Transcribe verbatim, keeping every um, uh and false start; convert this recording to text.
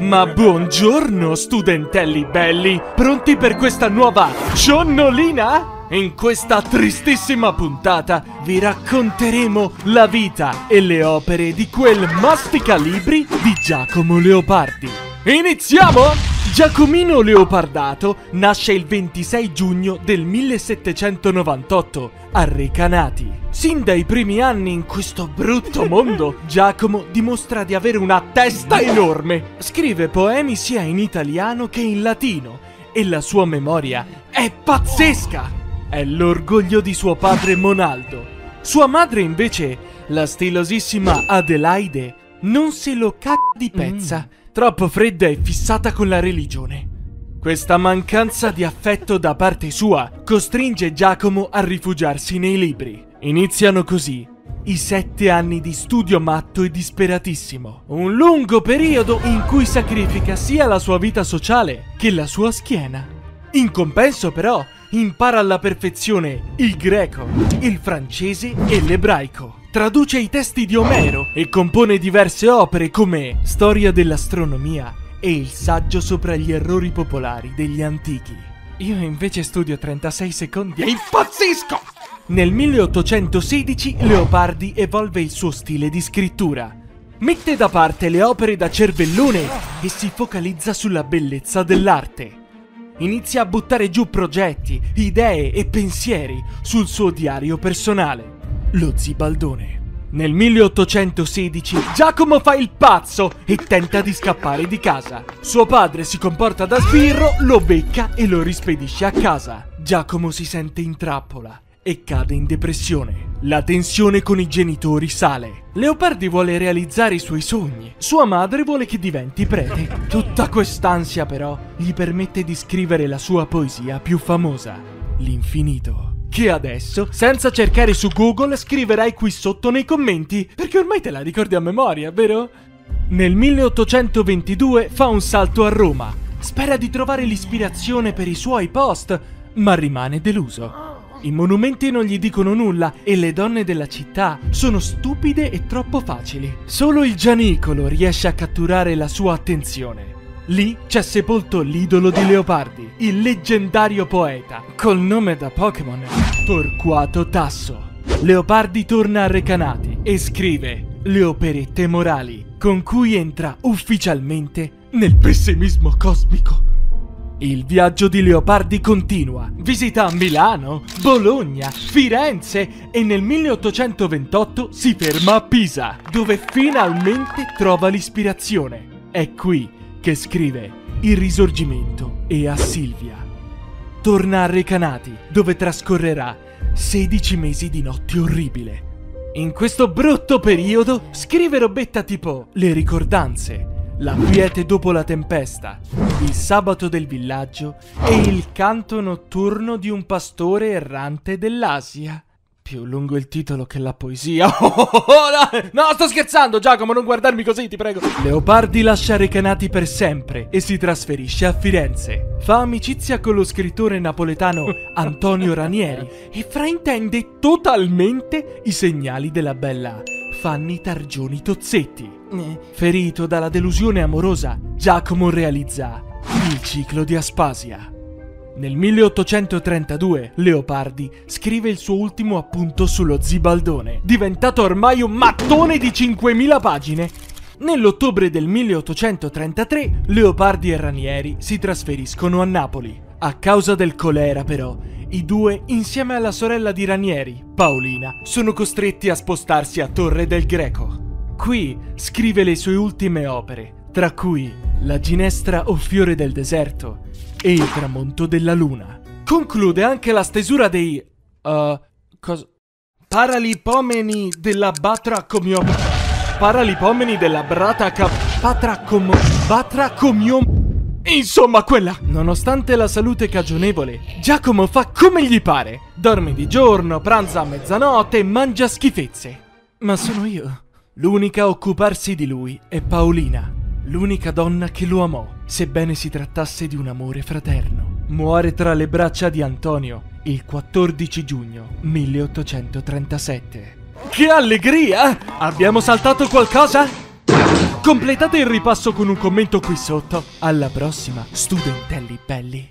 Ma buongiorno studentelli belli, pronti per questa nuova cionnolina? In questa tristissima puntata vi racconteremo la vita e le opere di quel masticalibri di Giacomo Leopardi. Iniziamo! Giacomino Leopardato nasce il ventisei giugno del millesettecentonovantotto a Recanati. Sin dai primi anni in questo brutto mondo, Giacomo dimostra di avere una testa enorme. Scrive poemi sia in italiano che in latino e la sua memoria è pazzesca! È l'orgoglio di suo padre Monaldo. Sua madre invece, la stilosissima Adelaide, non se lo c***o di pezza, mm. troppo fredda e fissata con la religione. Questa mancanza di affetto da parte sua costringe Giacomo a rifugiarsi nei libri. Iniziano così i sette anni di studio matto e disperatissimo, un lungo periodo in cui sacrifica sia la sua vita sociale che la sua schiena. In compenso però impara alla perfezione il greco, il francese e l'ebraico. Traduce i testi di Omero e compone diverse opere come Storia dell'astronomia e il saggio sopra gli errori popolari degli antichi. Io invece studio trentasei secondi e impazzisco! Nel milleottocentosedici Leopardi evolve il suo stile di scrittura. Mette da parte le opere da cervellone e si focalizza sulla bellezza dell'arte. Inizia a buttare giù progetti, idee e pensieri sul suo diario personale, lo Zibaldone. Nel milleottocentosedici Giacomo fa il pazzo e tenta di scappare di casa. Suo padre si comporta da sbirro, lo becca e lo rispedisce a casa. Giacomo si sente in trappola e cade in depressione. La tensione con i genitori sale. Leopardi vuole realizzare i suoi sogni. Sua madre vuole che diventi prete. Tutta quest'ansia però gli permette di scrivere la sua poesia più famosa, L'infinito, che adesso, senza cercare su Google, scriverai qui sotto nei commenti, perché ormai te la ricordi a memoria, vero? Nel milleottocentoventidue fa un salto a Roma. Spera di trovare l'ispirazione per i suoi post, ma rimane deluso. I monumenti non gli dicono nulla e le donne della città sono stupide e troppo facili. Solo il Gianicolo riesce a catturare la sua attenzione. Lì c'è sepolto l'idolo di Leopardi, il leggendario poeta, col nome da Pokémon, Torquato Tasso. Leopardi torna a Recanati e scrive le operette morali, con cui entra ufficialmente nel pessimismo cosmico. Il viaggio di Leopardi continua, visita Milano, Bologna, Firenze e nel milleottocentoventotto si ferma a Pisa, dove finalmente trova l'ispirazione. È qui che scrive Il Risorgimento e a Silvia. Torna a Recanati, dove trascorrerà sedici mesi di notte orribile. In questo brutto periodo scrive robetta tipo Le ricordanze, La quiete dopo la tempesta, Il sabato del villaggio e Il canto notturno di un pastore errante dell'Asia. Più lungo il titolo che la poesia. Oh, oh, oh, oh, no, no, sto scherzando, Giacomo, non guardarmi così, ti prego. Leopardi lascia Recanati per sempre e si trasferisce a Firenze. Fa amicizia con lo scrittore napoletano Antonio Ranieri e fraintende totalmente i segnali della bella Fanny Targioni Tozzetti. Ferito dalla delusione amorosa, Giacomo realizza Il ciclo di Aspasia. Nel milleottocentotrentadue Leopardi scrive il suo ultimo appunto sullo Zibaldone, diventato ormai un mattone di cinquemila pagine. Nell'ottobre del milleottocentotrentatré Leopardi e Ranieri si trasferiscono a Napoli. A causa del colera però, i due, insieme alla sorella di Ranieri, Paolina, sono costretti a spostarsi a Torre del Greco. Qui scrive le sue ultime opere, tra cui La ginestra o fiore del deserto e Il tramonto della luna. Conclude anche la stesura dei... Uh, cosa? Paralipomeni della Batracomio... Paralipomeni della Bratraca... Batracomio... Batracomio... Insomma quella! Nonostante la salute cagionevole, Giacomo fa come gli pare. Dorme di giorno, pranza a mezzanotte e mangia schifezze. Ma sono io. L'unica a occuparsi di lui è Paolina, l'unica donna che lo amò, sebbene si trattasse di un amore fraterno. Muore tra le braccia di Antonio il quattordici giugno milleottocentotrentasette. Che allegria! Abbiamo saltato qualcosa? Completate il ripasso con un commento qui sotto. Alla prossima, studentelli belli.